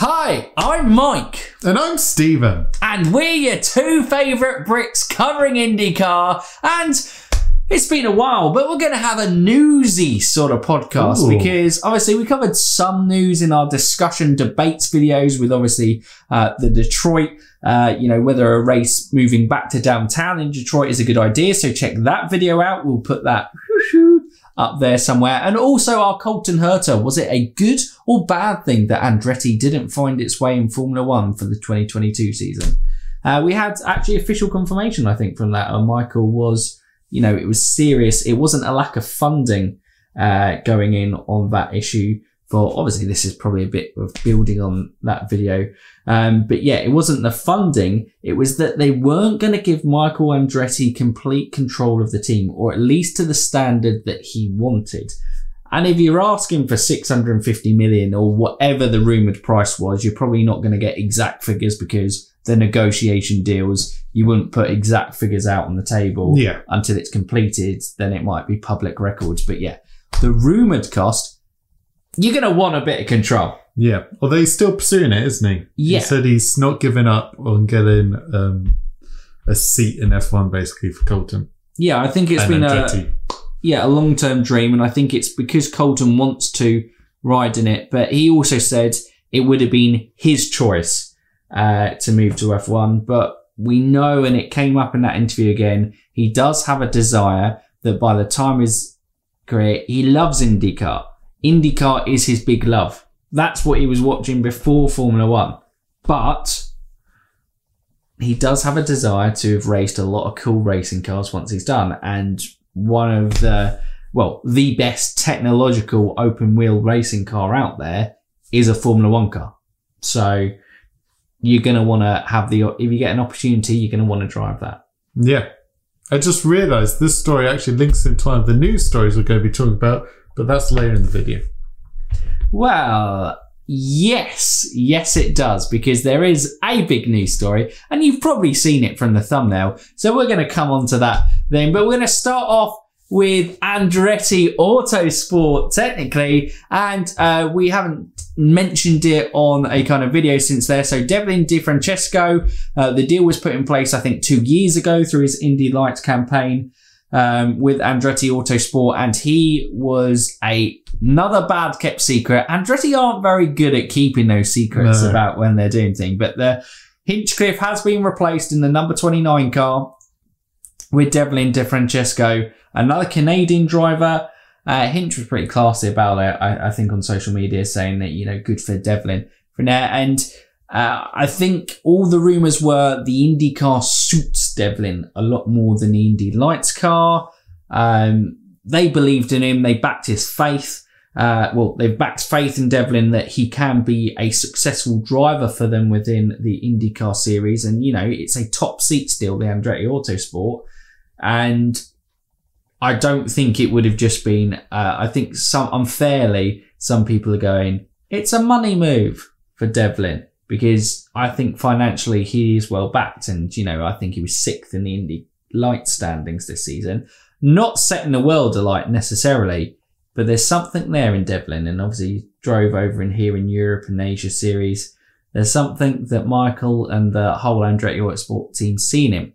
Hi, I'm Mike. And I'm Stephen. And we're your two favourite Brits covering IndyCar. And it's been a while, but we're going to have a newsy sort of podcast. Ooh. Because obviously we covered some news in our discussion debates videos with obviously the Detroit, whether a race moving back to downtown in Detroit is a good idea. So check that video out. We'll put that up there somewhere. And also our Colton Herta. Was it a good or bad thing that Andretti didn't find its way in Formula One for the 2022 season? We had actually official confirmation, I think, from that. Michael was, it was serious. It wasn't a lack of funding going in on that issue. For obviously, this is probably a bit of building on that video. But yeah, it wasn't the funding. It was that they weren't going to give Michael Andretti complete control of the team, or at least to the standard that he wanted. And if you're asking for 650 million or whatever the rumored price was, you're probably not going to get exact figures because the negotiation deals, you wouldn't put exact figures out on the table until it's completed. Then it might be public records. But yeah, the rumored cost, you're going to want a bit of control. Yeah. Although he's still pursuing it, isn't he? Yeah. He said he's not giving up on getting a seat in F1, basically, for Colton. Yeah, I think it's been a long-term dream, and I think it's because Colton wants to ride in it, but he also said it would have been his choice to move to F1, but we know, and it came up in that interview again, he does have a desire that by the time his career, he loves IndyCar. IndyCar is his big love. That's what he was watching before Formula One. But he does have a desire to have raced a lot of cool racing cars once he's done. And one of the best technological open wheel racing car out there is a Formula One car. So you're going to want to have if you get an opportunity, you're going to want to drive that. Yeah. I just realised this story actually links into one of the news stories we're going to be talking about. But that's later in the video. Well, yes it does, because there is a big news story, and you've probably seen it from the thumbnail. So we're going to come on to that then, but we're going to start off with Andretti Autosport, technically, and we haven't mentioned it on a kind of video since there. So Devlin DeFrancesco, the deal was put in place, I think, 2 years ago through his Indy Lights campaign. With Andretti Autosport, and he was another bad kept secret. Andretti aren't very good at keeping those secrets about when they're doing things, but the Hinchcliffe has been replaced in the number 29 car with Devlin DeFrancesco, another Canadian driver. Hinch was pretty classy about it, I think, on social media, saying that, good for Devlin for now. And I think all the rumours were the Indy car suits Devlin a lot more than the Indy Lights car. They believed in him. They backed his faith. They've backed faith in Devlin that he can be a successful driver for them within the IndyCar series. And, it's a top seat still, the Andretti Autosport. And I don't think it would have just been, I think some people are going, it's a money move for Devlin. Because I think financially he is well backed, and I think he was 6th in the Indy Lights standings this season. Not setting the world alight necessarily, but there's something there in Devlin, and obviously he drove over in here in Europe and Asia series. There's something that Michael and the whole Andretti Autosport team seen him.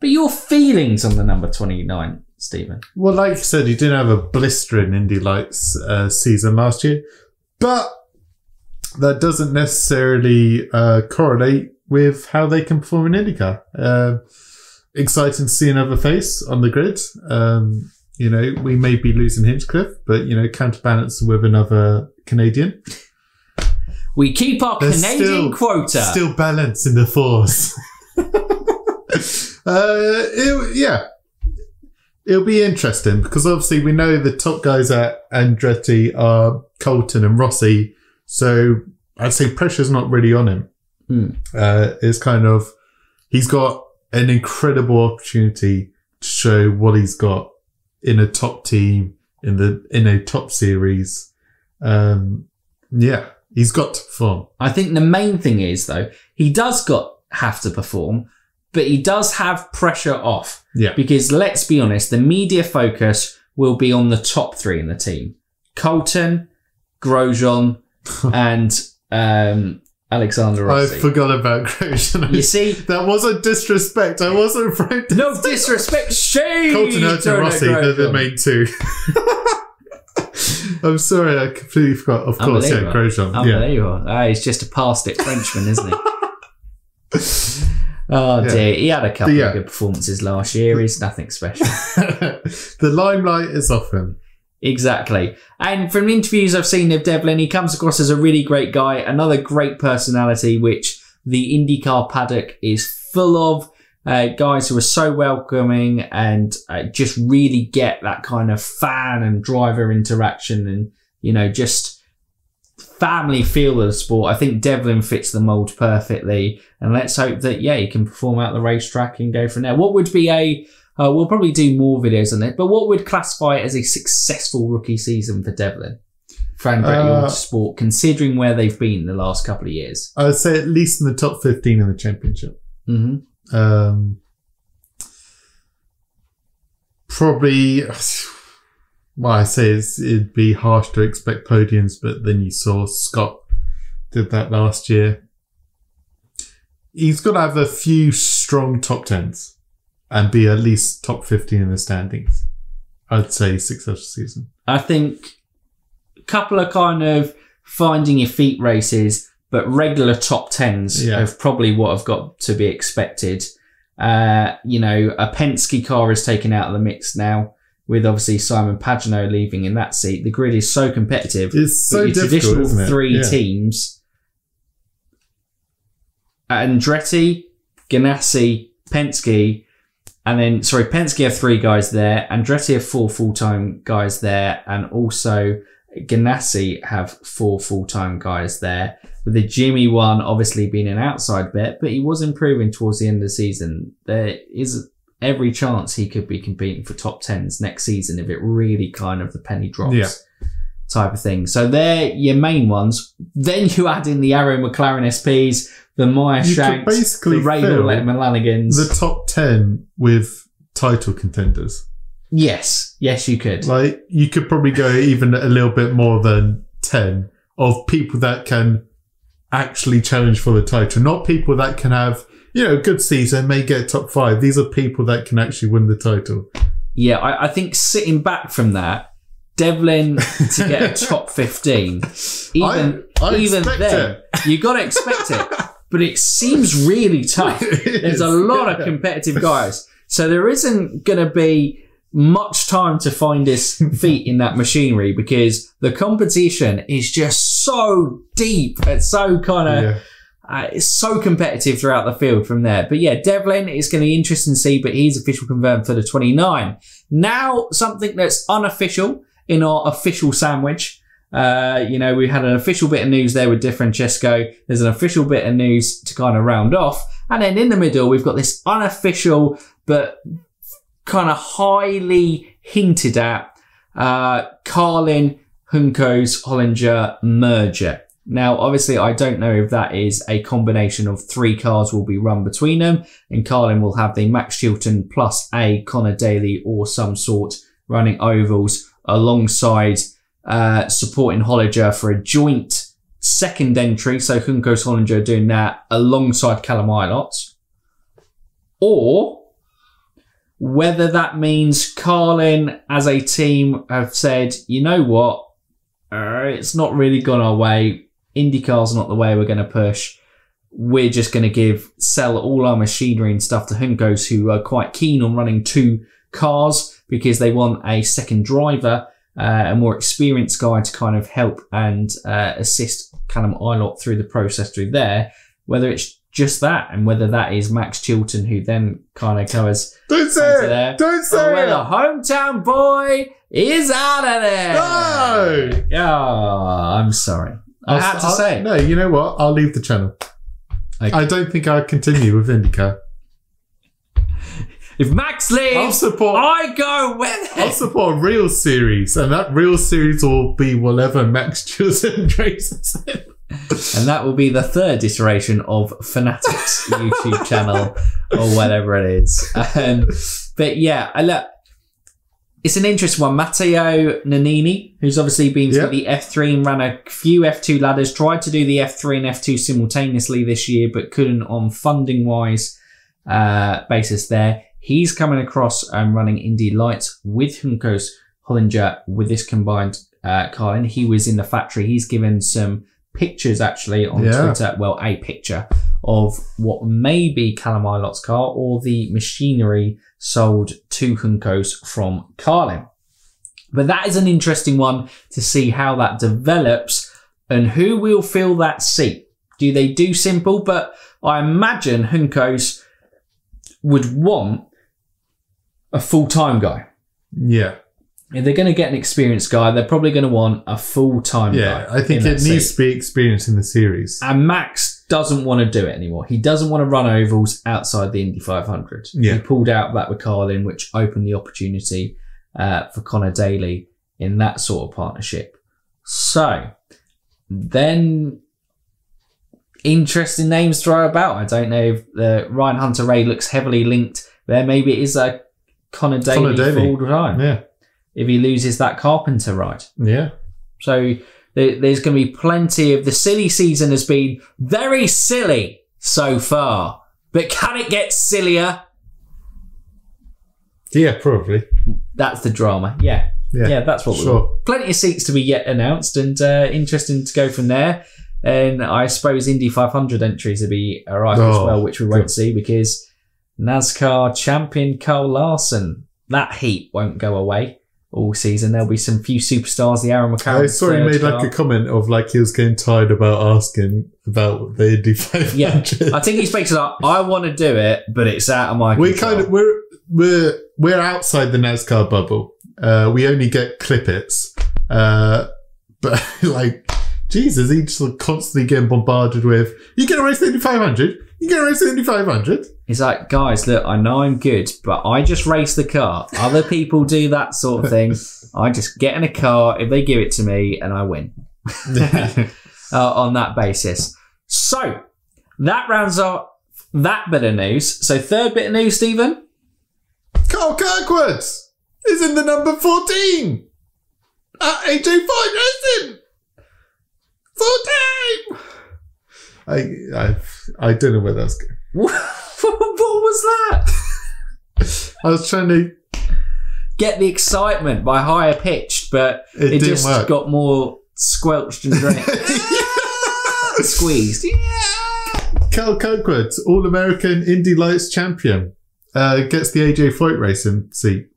But your feelings on the number 29, Stephen? Well, like you said, he didn't have a blistering Indy Lights season last year, but that doesn't necessarily correlate with how they can perform in IndyCar. Exciting to see another face on the grid. We may be losing Hinchcliffe, but, counterbalance with another Canadian. We keep our Canadian quota. Still balance in the force. It'll be interesting because obviously we know the top guys at Andretti are Colton and Rossi. So I'd say pressure's not really on him. It's kind of, he's got an incredible opportunity to show what he's got in a top team, in a top series. He's got to perform. I think the main thing is, though, he does have to perform, but he does have pressure off. Yeah. Because let's be honest, the media focus will be on the top three in the team. Colton, Grosjean, and Alexander Rossi. I forgot about Grosjean. You see? That wasn't disrespect. I wasn't afraid to. No disrespect. Shade! Colton Herta and Rossi, they're the main two. I'm sorry, I completely forgot. Of course, yeah, Grosjean. Unbelievable. Yeah. Oh, he's just a past it Frenchman, isn't he? Oh, yeah. Dear. He had a couple of good performances last year. He's nothing special. The limelight is off him. Exactly. And from interviews I've seen of Devlin, he comes across as a really great guy, another great personality, which the IndyCar paddock is full of. Guys who are so welcoming and just really get that kind of fan and driver interaction and, you know, just family feel of the sport. I think Devlin fits the mould perfectly. And let's hope that, yeah, he can perform out the racetrack and go from there. What would be a... we'll probably do more videos on it, but what would classify it as a successful rookie season for Devlin, for Andretti Autosport, considering where they've been the last couple of years? I would say at least in the top 15 of the championship. Mm-hmm. Probably, well, I say it'd be harsh to expect podiums, but then you saw Scott did that last year. He's got to have a few strong top 10s. And be at least top 15 in the standings. I'd say successful season. I think a couple of kind of finding your feet races, but regular top 10s of probably what have got to be expected. You know, a Penske car is taken out of the mix now, with obviously Simon Pagenaud leaving in that seat. The grid is so competitive. It's so difficult, traditional isn't it? Three teams. Andretti, Ganassi, Penske... And then, sorry, Penske have three guys there. Andretti have four full-time guys there. And also Ganassi have four full-time guys there. With the Jimmy one obviously being an outside bet, but he was improving towards the end of the season. There is every chance he could be competing for top 10s next season if it really kind of the penny drops type of thing. So they're your main ones. Then you add in the Arrow McLaren SPs, the Meyer Shanks, the Raven Melanigans. The top 10 with title contenders. Yes. Yes, you could. Like, you could probably go even a little bit more than 10 of people that can actually challenge for the title. Not people that can have, you know, a good season, may get top 5. These are people that can actually win the title. Yeah, I think sitting back from that, Devlin to get a top 15, even then, you got to expect it. But it seems really tough. There's a lot of competitive guys. So there isn't going to be much time to find his feet in that machinery because the competition is just so deep. It's so kind of, it's so competitive throughout the field from there. But yeah, Devlin is going to be interesting to see, but he's official confirmed for the 29. Now, something that's unofficial in our official sandwich. You know, we had an official bit of news there with DeFrancesco. There's an official bit of news to kind of round off. And then in the middle, we've got this unofficial, but kind of highly hinted at, Carlin Juncos Hollinger merger. Now, obviously, I don't know if that is a combination of three cars will be run between them, and Carlin will have the Max Chilton plus a Conor Daly or some sort running ovals alongside supporting Hollinger for a joint second entry. So Juncos Hollinger doing that alongside Callum Ilott. Or whether that means Carlin as a team have said, you know what, it's not really gone our way. IndyCar's not the way we're going to push. We're just going to sell all our machinery and stuff to Juncos, who are quite keen on running two cars because they want a second driver, a more experienced guy to kind of help and assist Callum Ilott through the process through there. Whether it's just that and whether that is Max Chilton who then kind of covers. Don't say it! There, don't say it! The hometown boy is out of there! No! Oh, I'm sorry. I had to say it. No, you know what? I'll leave the channel. Okay. I don't think I'll continue with IndyCar. If Max leaves, I go with him. I'll support a real series, and that real series will be whatever Max Chilton races in. And that will be the third iteration of Fanatic's YouTube channel or whatever it is. But yeah, It's an interesting one. Matteo Nannini, who's obviously been through the F3 and ran a few F2 ladders, tried to do the F3 and F2 simultaneously this year, but couldn't on funding-wise basis there. He's coming across and running Indy Lights with Juncos Hollinger with this combined car. And he was in the factory. He's given some pictures, actually, on Twitter. Well, a picture of what may be Callum Ilott's car or the machinery sold to Juncos from Carlin. But that is an interesting one to see how that develops and who will fill that seat. Do they do simple? But I imagine Juncos would want a full-time guy. Yeah. If they're going to get an experienced guy, they're probably going to want a full-time guy. Yeah, I think it needs to be experienced in the series. And Max doesn't want to do it anymore. He doesn't want to run ovals outside the Indy 500. Yeah. He pulled out that with Carlin, which opened the opportunity for Conor Daly in that sort of partnership. So, then interesting names to throw about. I don't know if Ryan Hunter-Reay looks heavily linked there. Maybe it is a Conor Daly full-time. Yeah. If he loses that Carpenter ride. Yeah. So there's going to be plenty of... The silly season has been very silly so far. But can it get sillier? Yeah, probably. That's the drama. Yeah. Yeah, that's what we want. Plenty of seats to be yet announced and interesting to go from there. And I suppose Indy 500 entries will be arrived as well, which we won't see because NASCAR champion Carl Larson, that heat won't go away. All season, there'll be some few superstars. The Arrow McLaren. I saw he made like a comment of like he was getting tired about asking about the Indy 500. Yeah, I think he's basically like, I want to do it, but it's out of my. We're outside the NASCAR bubble. We only get clippets, but like Jesus, he's just constantly getting bombarded with. You gonna race the Indy 500? You gonna race the Indy 500? It's like, guys, look, I know I'm good, but I just race the car. Other people do that sort of thing. I just get in a car if they give it to me and I win on that basis. So that rounds up that bit of news. So third bit of news, Stephen. Kyle Kirkwood is in the number 14 at A.J. Foyt Racing. Full time. I don't know where that's going. What was that? I was trying to get the excitement by higher pitched, but it just work. Got more squelched and drank. Squeezed. Kyle Kirkwood, All-American Indy Lights champion, gets the A.J. Foyt Racing seat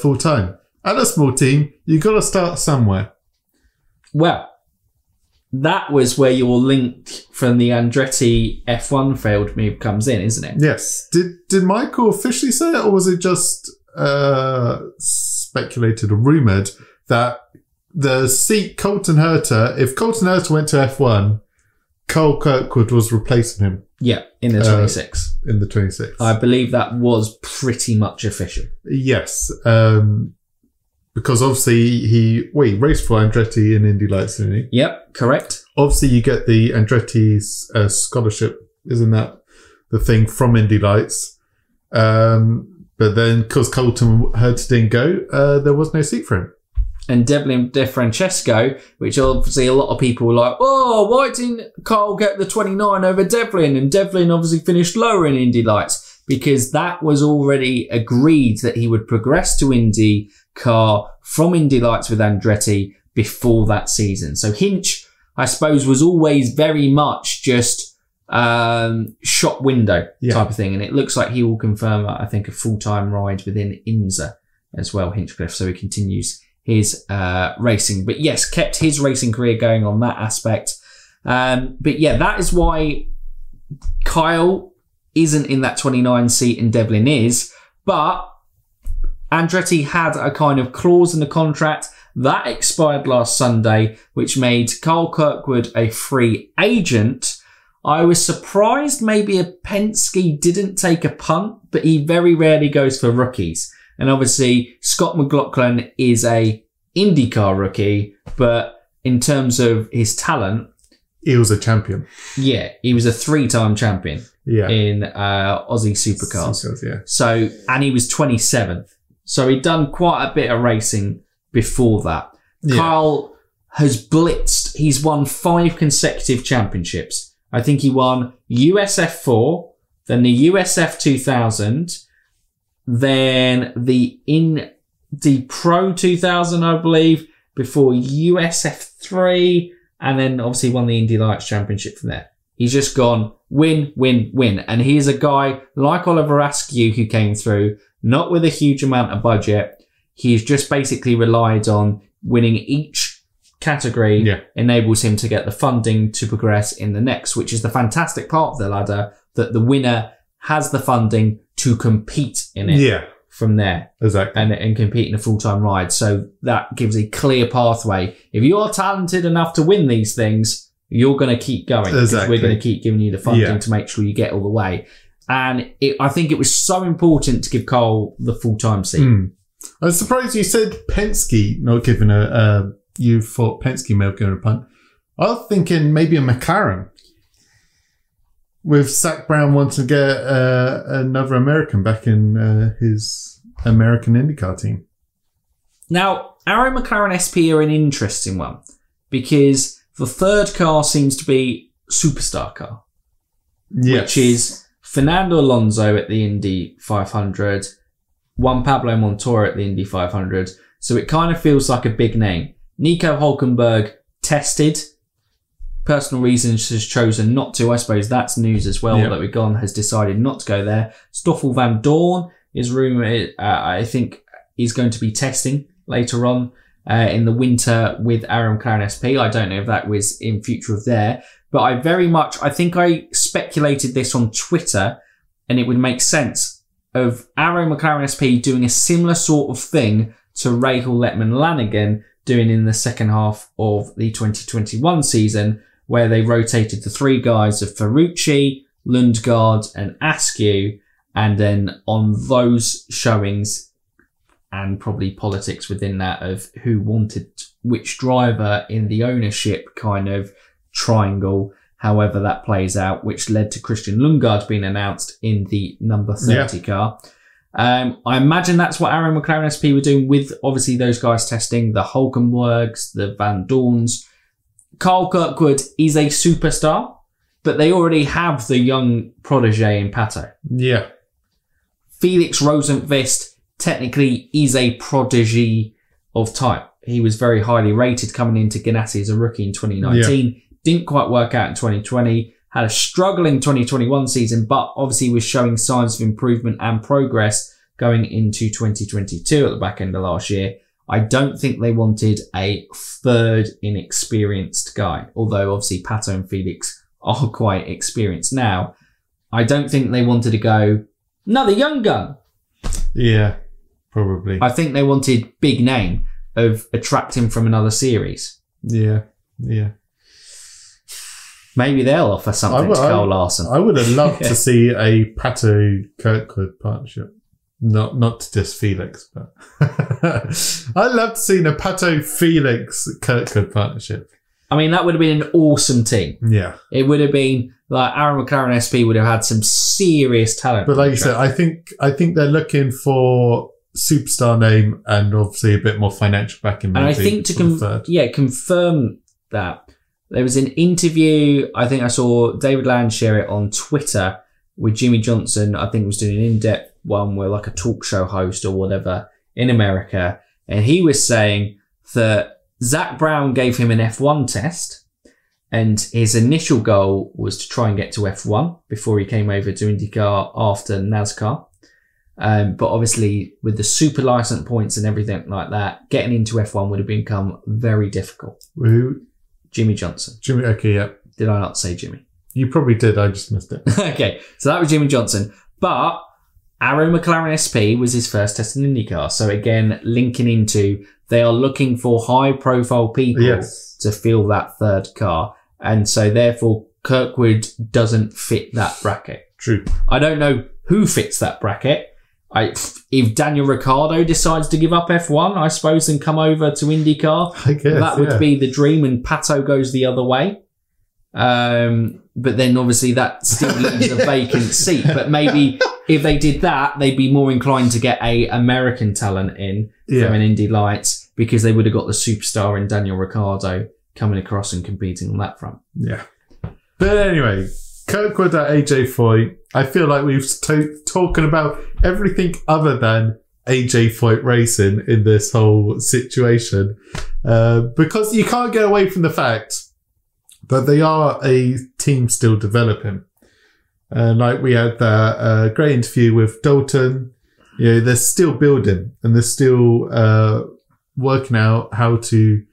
full-time. At a small team, you've got to start somewhere. Well, that was where your link from the Andretti F1 failed move comes in, isn't it? Yes. Did Michael officially say it, or was it just speculated or rumoured that the seat Colton Herta, if Colton Herta went to F1, Kyle Kirkwood was replacing him. Yeah, in the 26. In the 26. I believe that was pretty much official. Yes. Because obviously he raced for Andretti in Indy Lights, didn't he? Yep, correct. Obviously you get the Andretti's scholarship, isn't that the thing from Indy Lights? But then because Colton Herta didn't go, there was no seat for him. And Devlin DeFrancesco, which obviously a lot of people were like, oh, why didn't Kyle get the 29 over Devlin? And Devlin obviously finished lower in Indy Lights because that was already agreed that he would progress to Indy car from Indy Lights with Andretti before that season. So Hinch, I suppose, was always very much just shop window type of thing. And it looks like he will confirm, I think, a full-time ride within IMSA as well, Hinchcliffe. So he continues his racing. But yes, kept his racing career going on that aspect. But yeah, that is why Kyle isn't in that 29 seat and Devlin is. But Andretti had a kind of clause in the contract that expired last Sunday, which made Kyle Kirkwood a free agent. I was surprised maybe Penske didn't take a punt, but he very rarely goes for rookies. And obviously, Scott McLaughlin is a IndyCar rookie, but in terms of his talent... He was a champion. Yeah, he was a three-time champion in Aussie Supercars. So, and he was 27th. So he'd done quite a bit of racing before that. Yeah. Kyle has blitzed. He's won 5 consecutive championships. I think he won USF 4, then the USF 2000, then the Indy Pro 2000, I believe, before USF 3, and then obviously won the Indy Lights Championship from there. He's just gone win, win, win. And he's a guy like Oliver Askew who came through, not with a huge amount of budget. He's just basically relied on winning each category, enables him to get the funding to progress in the next, which is the fantastic part of the ladder, that the winner has the funding to compete in it from there. Exactly. And compete in a full-time ride. So that gives a clear pathway. If you're talented enough to win these things, you're going to keep going because we're going to keep giving you the funding to make sure you get all the way. And I think it was so important to give Kyle the full-time seat. Mm. I was surprised you said Penske not giving you thought Penske may have given a punt. I was thinking maybe a McLaren with Zach Brown wanting to get another American back in his American IndyCar team. Now, Arrow McLaren SP are an interesting one because the third car seems to be superstar car, which is Fernando Alonso at the Indy 500, Juan Pablo Montoya at the Indy 500. So it kind of feels like a big name. Nico Hülkenberg tested. Personal reasons has chosen not to. I suppose that's news as well that we've gone, has decided not to go there. Stoffel Vandoorne is rumoured, I think, is going to be testing later on. In the winter with Arrow McLaren SP. I don't know if that was in future of there, but I think I speculated this on Twitter and it would make sense of Arrow McLaren SP doing a similar sort of thing to Raven Melanigans doing in the second half of the 2021 season, where they rotated the three guys of Ferrucci, Lundgaard and Askew. And then on those showings, and probably politics within that of who wanted which driver in the ownership kind of triangle, however that plays out, which led to Christian Lundgaard being announced in the number 30 car. I imagine that's what Arrow McLaren SP were doing with, obviously, those guys testing, the Hulkenbergs, the Vandoornes. Kyle Kirkwood is a superstar, but they already have the young protege in Pato. Yeah. Felix Rosenqvist technically is a prodigy of type. He was very highly rated coming into Ganassi as a rookie in 2019. Yeah. Didn't quite work out in 2020. Had a struggling 2021 season, but obviously was showing signs of improvement and progress going into 2022 at the back end of last year. I don't think they wanted a third inexperienced guy, although obviously Pato and Felix are quite experienced now. I don't think they wanted to go, another young gun. Yeah. Probably. I think they wanted big name of attracting from another series. Yeah, yeah. Maybe they'll offer something to Carl Larson. I would have loved to see a Pato Kirkwood partnership. Not to diss Felix, but I loved seeing a Pato Felix Kirkwood partnership. I mean, that would have been an awesome team. Yeah, it would have been like Arrow McLaren SP would have had some serious talent. But like you said, I think they're looking for superstar name and obviously a bit more financial backing. And I think to confirm that there was an interview. I think I saw David Land share it on Twitter with Jimmy Johnson. I think he was doing an in-depth one where like a talk show host or whatever in America, and he was saying that Zach Brown gave him an F1 test, and his initial goal was to try and get to F1 before he came over to IndyCar after NASCAR. But obviously, with the super license points and everything like that, getting into F1 would have become very difficult. Who? Jimmy Johnson. Jimmy, okay, yeah. Did I not say Jimmy? You probably did. I just missed it. Okay, so that was Jimmy Johnson. But Arrow McLaren SP was his first test in IndyCar. So again, linking into they are looking for high-profile people to fill that third car. And so therefore, Kirkwood doesn't fit that bracket. True. I don't know who fits that bracket. If Daniel Ricciardo decides to give up F1, I suppose, and come over to IndyCar, I guess, that would be the dream, and Pato goes the other way. But then, obviously, that still leaves a vacant seat. But maybe If they did that, they'd be more inclined to get a American talent in from an Indy Lights, because they would have got the superstar in Daniel Ricciardo coming across and competing on that front. Yeah. But anyway, Kirkwood at AJ Foyt. I feel like we've talking about everything other than A.J. Foyt Racing in this whole situation, because you can't get away from the fact that they are a team still developing. Like we had that great interview with Dalton, you know, they're still building and they're still working out how to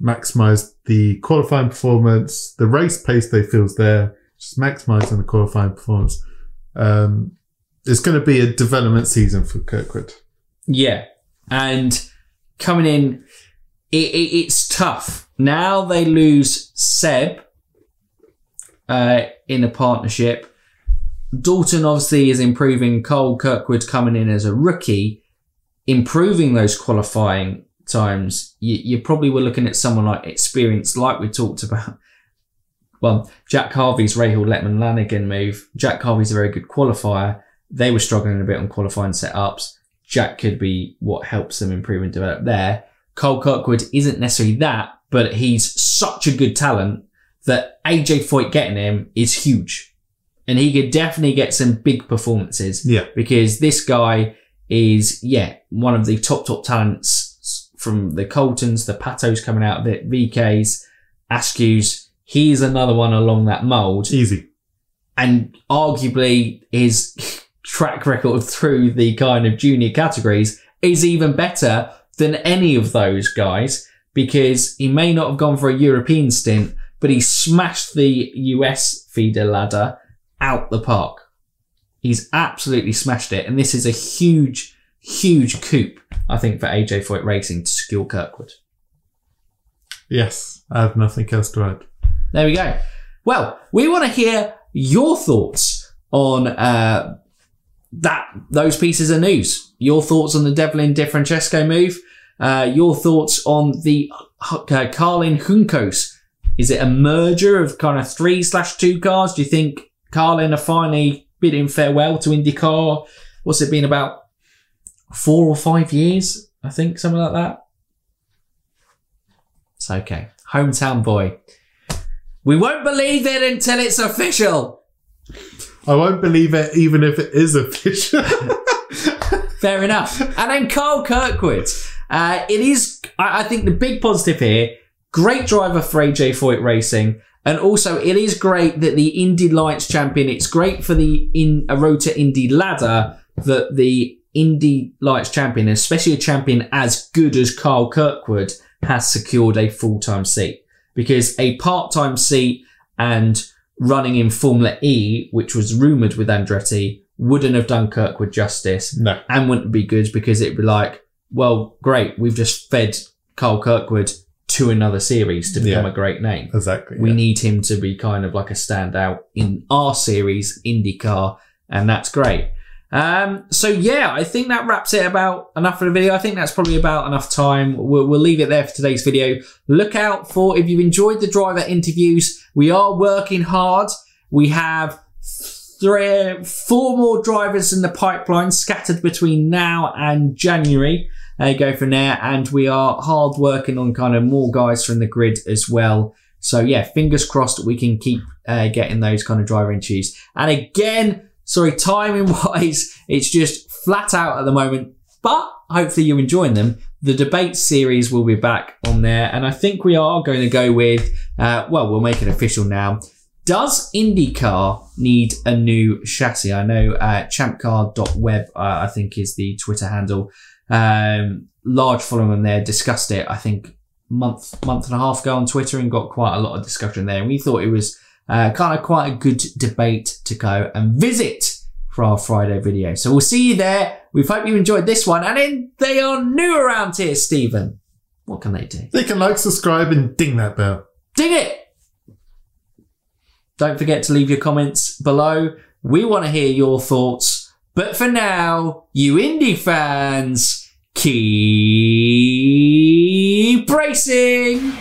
maximise the qualifying performance, the race pace they feel is there, just maximising the qualifying performance. It's going to be a development season for Kirkwood. Yeah, and coming in, it's tough. Now they lose Seb in a partnership. Dalton obviously is improving. Cole Kirkwood coming in as a rookie, improving those qualifying times. You probably were looking at someone like experience, like we talked about. Well, Jack Harvey's Raheel Letman-Lanigan move. Jack Harvey's a very good qualifier. They were struggling a bit on qualifying setups. Jack could be what helps them improve and develop there. Kyle Kirkwood isn't necessarily that, but he's such a good talent that A.J. Foyt getting him is huge. And he could definitely get some big performances. Yeah. Because this guy is, one of the top talents from the Coltons, the Patos coming out of it, VKs, Askews. He's another one along that mould. Easy. And arguably is... track record through the kind of junior categories is even better than any of those guys, because he may not have gone for a European stint, but he smashed the US feeder ladder out the park. He's absolutely smashed it. And this is a huge, huge coup, I think, for A.J. Foyt Racing to secure Kirkwood. Yes, I have nothing else to add. There we go. Well, we want to hear your thoughts on... those pieces of news. Your thoughts on the Devlin DeFrancesco move. Your thoughts on the Carlin Juncos. Is it a merger of kind of 3/2 cars? Do you think Carlin are finally bidding farewell to IndyCar? What's it been about 4 or 5 years? I think something like that. It's okay. Hometown boy. We won't believe it until it's official. I won't believe it even if it is official. Fair enough. And then Kyle Kirkwood. It is, I think, the big positive here. Great driver for A.J. Foyt Racing. And also, it is great that the Indy Lights champion, it's great for the road to Indy ladder that the Indy Lights champion, especially a champion as good as Kyle Kirkwood, has secured a full-time seat. Because a part-time seat and... running in Formula E, which was rumoured with Andretti, wouldn't have done Kirkwood justice. No. And wouldn't be good, because it'd be like, well, great, we've just fed Kyle Kirkwood to another series to become a great name. Exactly. We need him to be kind of like a standout in our series, IndyCar, and that's great. I think that wraps it about enough for the video. I think that's probably about enough time. We'll leave it there for today's video. Look out for, if you've enjoyed the driver interviews, we are working hard. We have 4 more drivers in the pipeline scattered between now and January. Go from there. And we are hard working on kind of more guys from the grid as well. So yeah, fingers crossed we can keep getting those kind of driver interviews. And again, sorry, timing-wise, it's just flat out at the moment, but hopefully you're enjoying them. The debate series will be back on there, and I think we are going to go with, we'll make it official now. Does IndyCar need a new chassis? I know champcar.web, I think, is the Twitter handle. Large following on there, discussed it, I think, month and a half ago on Twitter, and got quite a lot of discussion there, and we thought it was... kind of quite a good debate to go and visit for our Friday video. So we'll see you there. We hope you enjoyed this one. And then they are new around here, Stephen. What can they do? They can like, subscribe, and ding that bell. Ding it! Don't forget to leave your comments below. We want to hear your thoughts. But for now, you Indy fans, keep racing!